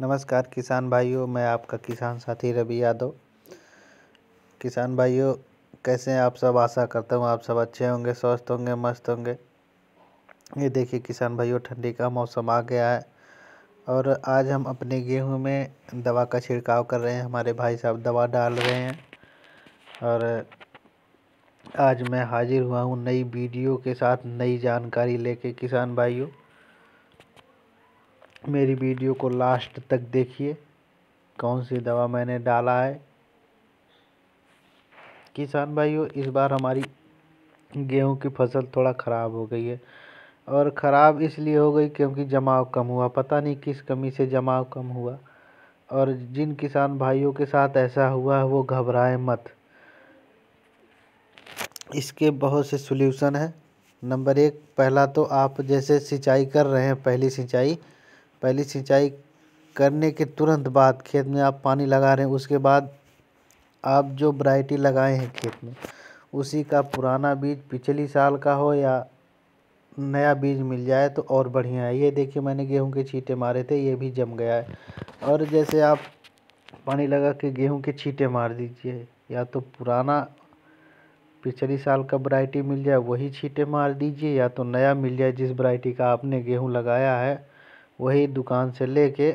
नमस्कार किसान भाइयों, मैं आपका किसान साथी रवि यादव। किसान भाइयों, कैसे हैं आप सब? आशा करता हूँ आप सब अच्छे होंगे, स्वस्थ होंगे, मस्त होंगे। ये देखिए किसान भाइयों, ठंडी का मौसम आ गया है और आज हम अपने गेहूं में दवा का छिड़काव कर रहे हैं। हमारे भाई साहब दवा डाल रहे हैं और आज मैं हाजिर हुआ हूँ नई वीडियो के साथ, नई जानकारी लेके। किसान भाइयों, मेरी वीडियो को लास्ट तक देखिए, कौन सी दवा मैंने डाला है। किसान भाइयों, इस बार हमारी गेहूं की फसल थोड़ा ख़राब हो गई है और ख़राब इसलिए हो गई क्योंकि जमाव कम हुआ। पता नहीं किस कमी से जमाव कम हुआ। और जिन किसान भाइयों के साथ ऐसा हुआ है वो घबराएं मत, इसके बहुत से सॉल्यूशन है। नंबर एक, पहला तो आप जैसे सिंचाई कर रहे हैं, पहली सिंचाई करने के तुरंत बाद खेत में आप पानी लगा रहे हैं, उसके बाद आप जो वैरायटी लगाए हैं खेत में उसी का पुराना बीज पिछली साल का हो या नया बीज मिल जाए तो और बढ़िया है। ये देखिए मैंने गेहूं के छींटे मारे थे, ये भी जम गया है। और जैसे आप पानी लगा के गेहूं के छींटे मार दीजिए, या तो पुराना पिछली साल का वैरायटी मिल जाए वही छींटे मार दीजिए, या तो नया मिल जाए जिस वैरायटी का आपने गेहूँ लगाया है वही दुकान से लेके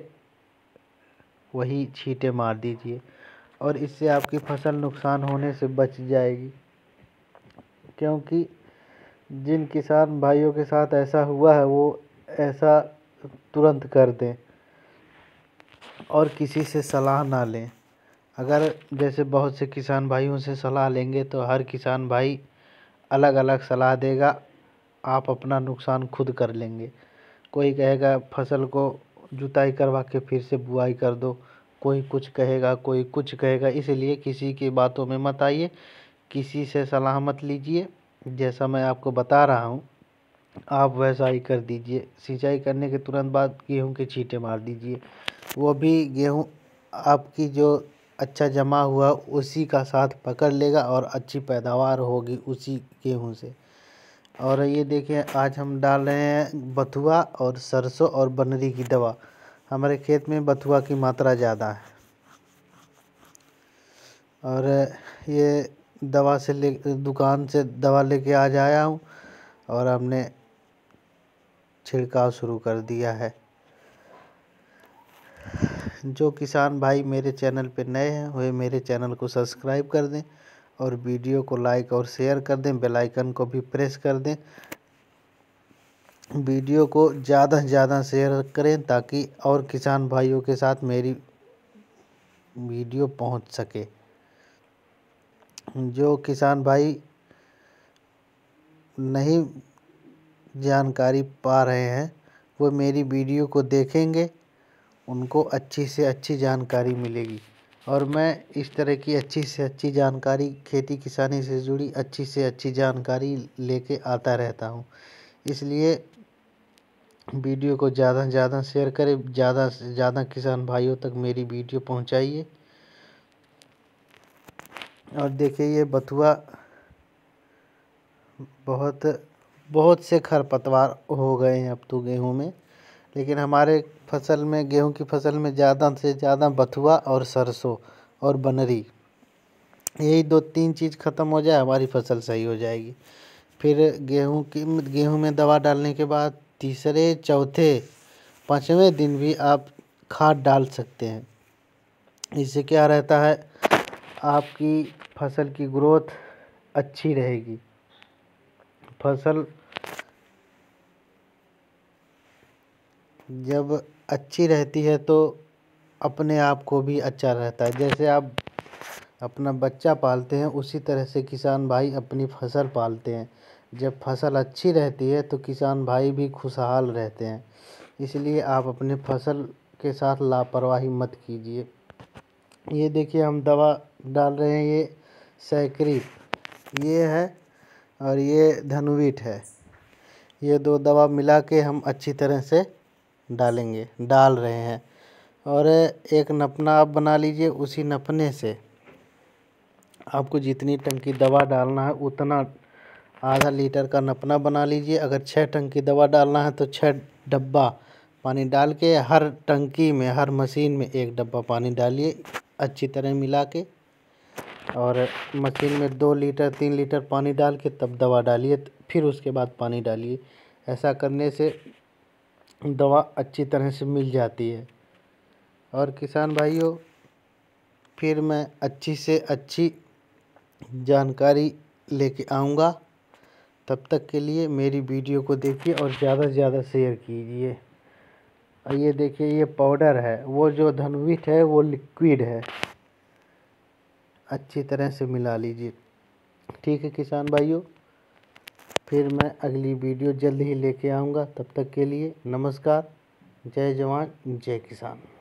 वही छींटे मार दीजिए। और इससे आपकी फसल नुकसान होने से बच जाएगी, क्योंकि जिन किसान भाइयों के साथ ऐसा हुआ है वो ऐसा तुरंत कर दें और किसी से सलाह ना लें। अगर जैसे बहुत से किसान भाइयों से सलाह लेंगे तो हर किसान भाई अलग अलग सलाह देगा, आप अपना नुकसान खुद कर लेंगे। कोई कहेगा फसल को जुताई करवा के फिर से बुआई कर दो, कोई कुछ कहेगा, कोई कुछ कहेगा। इसलिए किसी की बातों में मत आइए, किसी से सलाह मत लीजिए। जैसा मैं आपको बता रहा हूँ आप वैसा ही कर दीजिए। सिंचाई करने के तुरंत बाद गेहूं के छींटे मार दीजिए, वो भी गेहूं आपकी जो अच्छा जमा हुआ उसी का साथ पकड़ लेगा और अच्छी पैदावार होगी उसी गेहूँ से। और ये देखिए आज हम डाल रहे हैं बथुआ और सरसों और बनरी की दवा। हमारे खेत में बथुआ की मात्रा ज़्यादा है और ये दवा से दुकान से दवा लेके आज आया हूँ और हमने छिड़काव शुरू कर दिया है। जो किसान भाई मेरे चैनल पे नए हैं वे मेरे चैनल को सब्सक्राइब कर दें और वीडियो को लाइक और शेयर कर दें, बेल आइकन को भी प्रेस कर दें। वीडियो को ज़्यादा से ज़्यादा शेयर करें ताकि और किसान भाइयों के साथ मेरी वीडियो पहुंच सके। जो किसान भाई नहीं जानकारी पा रहे हैं वो मेरी वीडियो को देखेंगे, उनको अच्छी से अच्छी जानकारी मिलेगी। और मैं इस तरह की अच्छी से अच्छी जानकारी, खेती किसानी से जुड़ी अच्छी से अच्छी जानकारी लेके आता रहता हूँ। इसलिए वीडियो को ज़्यादा से ज़्यादा शेयर करें, ज़्यादा से ज़्यादा किसान भाइयों तक मेरी वीडियो पहुँचाइए। और देखिए ये बथुआ बहुत से खरपतवार हो गए हैं अब तो गेहूँ में, लेकिन हमारे फसल में, गेहूं की फसल में ज़्यादा से ज़्यादा बथुआ और सरसों और बनरी, यही दो तीन चीज़ ख़त्म हो जाए हमारी फसल सही हो जाएगी। फिर गेहूं में दवा डालने के बाद तीसरे चौथे पाँचवें दिन भी आप खाद डाल सकते हैं। इससे क्या रहता है, आपकी फसल की ग्रोथ अच्छी रहेगी, फसल जब अच्छी रहती है तो अपने आप को भी अच्छा रहता है। जैसे आप अपना बच्चा पालते हैं उसी तरह से किसान भाई अपनी फसल पालते हैं। जब फसल अच्छी रहती है तो किसान भाई भी खुशहाल रहते हैं। इसलिए आप अपने फसल के साथ लापरवाही मत कीजिए। ये देखिए हम दवा डाल रहे हैं, ये सैक्रिप ये है और ये धनुवीट है। ये दो दवा मिला के हम अच्छी तरह से डाल रहे हैं। और एक नपना आप बना लीजिए, उसी नपने से आपको जितनी टंकी दवा डालना है उतना आधा लीटर का नपना बना लीजिए। अगर 6 टंकी दवा डालना है तो 6 डब्बा पानी डाल के हर टंकी में, हर मशीन में एक डब्बा पानी डालिए अच्छी तरह मिला के, और मशीन में 2 लीटर 3 लीटर पानी डाल के तब दवा डालिए, फिर उसके बाद पानी डालिए। ऐसा करने से दवा अच्छी तरह से मिल जाती है। और किसान भाइयों, फिर मैं अच्छी से अच्छी जानकारी लेके आऊँगा। तब तक के लिए मेरी वीडियो को देखिए और ज़्यादा से ज़्यादा शेयर कीजिए। और ये देखिए, ये पाउडर है, वो जो धनवीट है वो लिक्विड है। अच्छी तरह से मिला लीजिए। ठीक है किसान भाइयों, फिर मैं अगली वीडियो जल्द ही लेके आऊँगा। तब तक के लिए नमस्कार। जय जवान जय किसान।